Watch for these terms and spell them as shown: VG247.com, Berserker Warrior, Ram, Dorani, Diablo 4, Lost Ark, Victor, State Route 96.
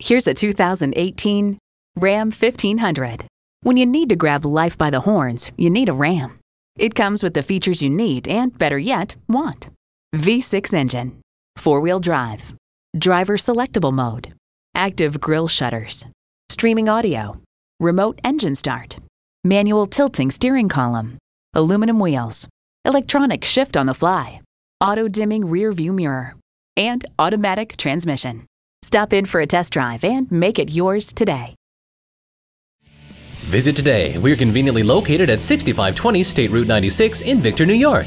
Here's a 2018 Ram 1500. When you need to grab life by the horns, you need a Ram. It comes with the features you need and, better yet, want. V6 engine, four-wheel drive, driver selectable mode, active grille shutters, streaming audio, remote engine start, manual tilting steering column, aluminum wheels, electronic shift on the fly, auto-dimming rear-view mirror, and automatic transmission. Stop in for a test drive and make it yours today. Visit today. We are conveniently located at 6520 State Route 96 in Victor, New York.